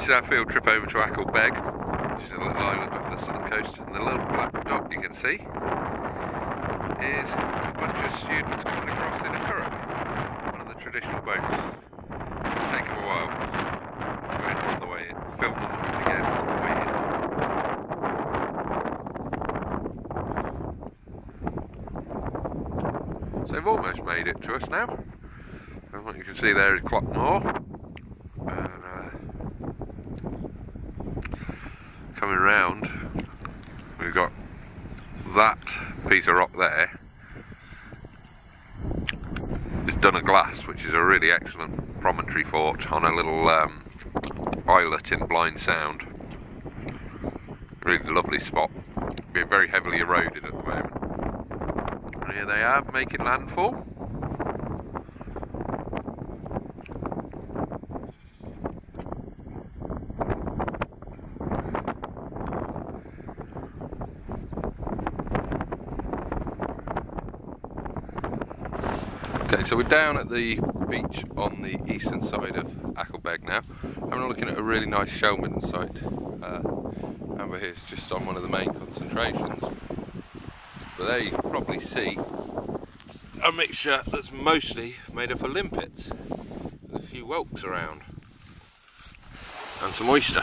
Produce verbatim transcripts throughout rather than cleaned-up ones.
This is our field trip over to Achill Beg, which is a little island off the southern coast, and the little black dot you can see is a bunch of students coming across in a curragh, one of the traditional boats. It'll take them a while. Phone them on the way in, film them again on the way in. So they've almost made it to us now. And what you can see there is Klopmoor, and uh, coming round we've got that piece of rock there is Dunaglass, which is a really excellent promontory fort on a little um, islet in Blind Sound. Really lovely spot, being very heavily eroded at the moment. And here they are making landfall. Okay, so we're down at the beach on the eastern side of Achill Beg now, and we're looking at a really nice Shellman site. Uh, over here it's just on one of the main concentrations, but there you can probably see a mixture that's mostly made up of limpets, with a few whelks around, and some oyster.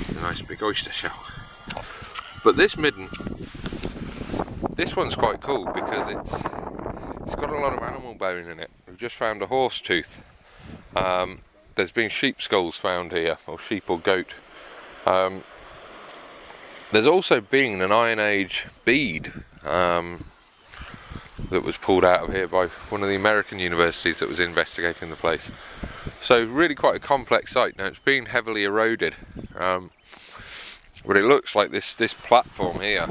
It's a nice big oyster shell. But this midden, this one's quite cool because it's It's got a lot of animal bone in it. We've just found a horse tooth. Um, there's been sheep skulls found here, or sheep or goat. Um, there's also been an Iron Age bead um, that was pulled out of here by one of the American universities that was investigating the place. So really quite a complex site. Now it's been heavily eroded, um, but it looks like this, this platform here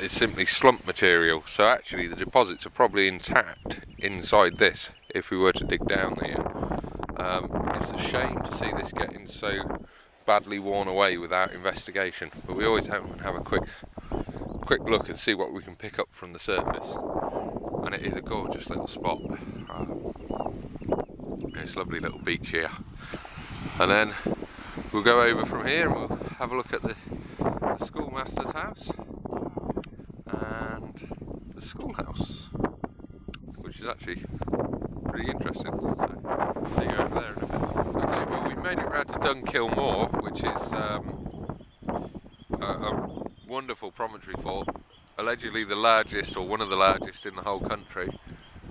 is simply slump material, so actually the deposits are probably intact inside this if we were to dig down there. Um, it's a shame to see this getting so badly worn away without investigation, but we always have, have a quick quick look and see what we can pick up from the surface, and it is a gorgeous little spot. Um, it's a lovely little beach here, and then we'll go over from here and we'll have a look at the, the schoolmaster's house and the schoolhouse, which is actually pretty interesting. So, see you over there in a bit. Okay, well, we made it round to Dún Kilmore, which is um, a, a wonderful promontory fort, allegedly the largest or one of the largest in the whole country.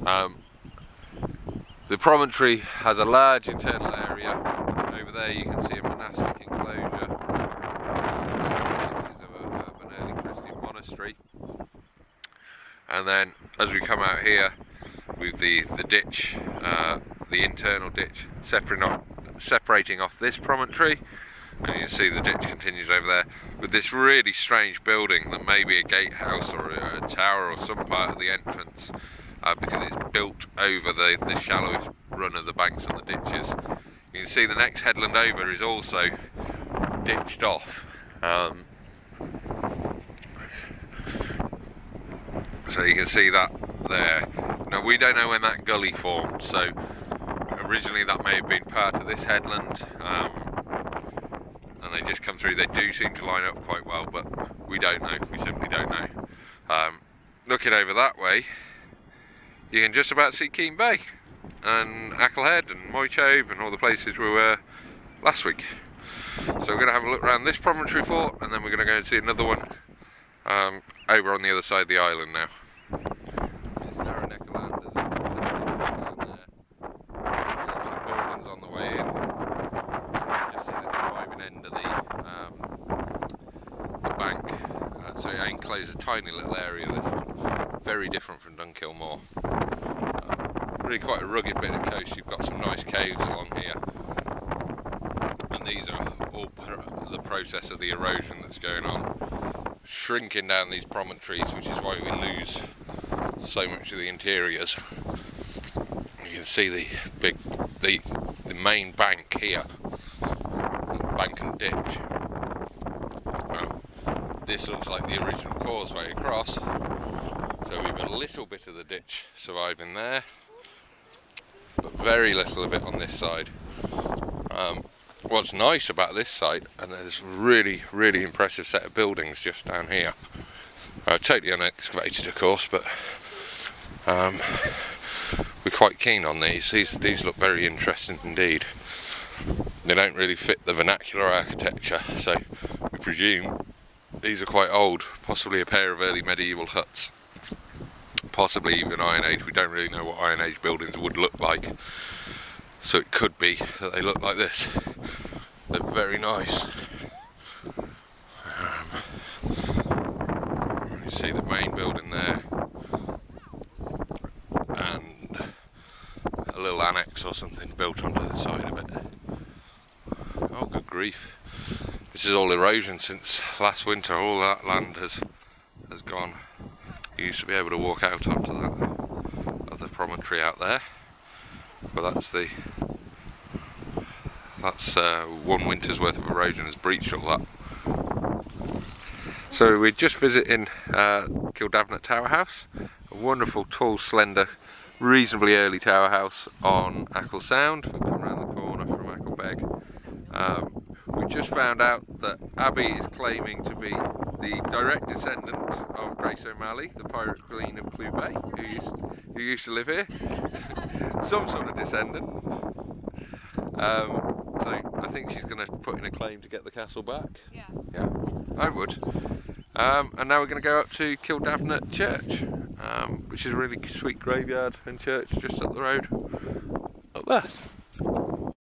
Um, the promontory has a large internal area. Over there you can see a monastic enclosure, pictures of, a, of an early Christian monastery. And then as we come out here with the, the ditch, uh, the internal ditch separating off, separating off this promontory, and you can see the ditch continues over there with this really strange building that may be a gatehouse or a, a tower or some part of the entrance, uh, because it's built over the, the shallowest run of the banks and the ditches. You can see the next headland over is also ditched off. Um, So you can see that there. Now we don't know when that gully formed, so originally that may have been part of this headland, um, and they just come through. They do seem to line up quite well, but we don't know, we simply don't know. Um, looking over that way, you can just about see Keem Bay, and Acklehead, and Moychobe, and all the places we were last week. So we're going to have a look around this promontory fort, and then we're going to go and see another one um, over on the other side of the island now. A tiny little area, this one, very different from Dún Kilmore. Um, really quite a rugged bit of coast. You've got some nice caves along here, and these are all the process of the erosion that's going on, shrinking down these promontories, which is why we lose so much of the interiors. You can see the big, the, the main bank here, bank and ditch. This looks like the original causeway across, so we've got a little bit of the ditch surviving there, but very little of it on this side. Um, What's nice about this site, and there's a really, really impressive set of buildings just down here. Uh, totally unexcavated, of course, but um, we're quite keen on these. These these look very interesting indeed. They don't really fit the vernacular architecture, so we presume these are quite old, possibly a pair of early medieval huts, possibly even Iron Age. We don't really know what Iron Age buildings would look like, so it could be that they look like this. They're very nice. Um, you see the main building there, and a little annex or something built onto the side of it. Oh, good grief. This is all erosion since last winter. All that land has has gone. You used to be able to walk out onto that other promontory out there, but that's the that's uh, one winter's worth of erosion has breached all that. So we're just visiting uh, Kildavnet Tower House, a wonderful, tall, slender, reasonably early tower house on Achill Sound. We've come around the corner from Achill Beg. Um, We just found out that Abbey is claiming to be the direct descendant of Grace O'Malley, the pirate queen of Clew Bay, who used, who used to live here. Some sort of descendant. Um, so I think she's going to put in a claim to get the castle back. Yeah. Yeah, I would. Um, and now we're going to go up to Kildavnet Church, um, which is a really sweet graveyard and church just up the road up there.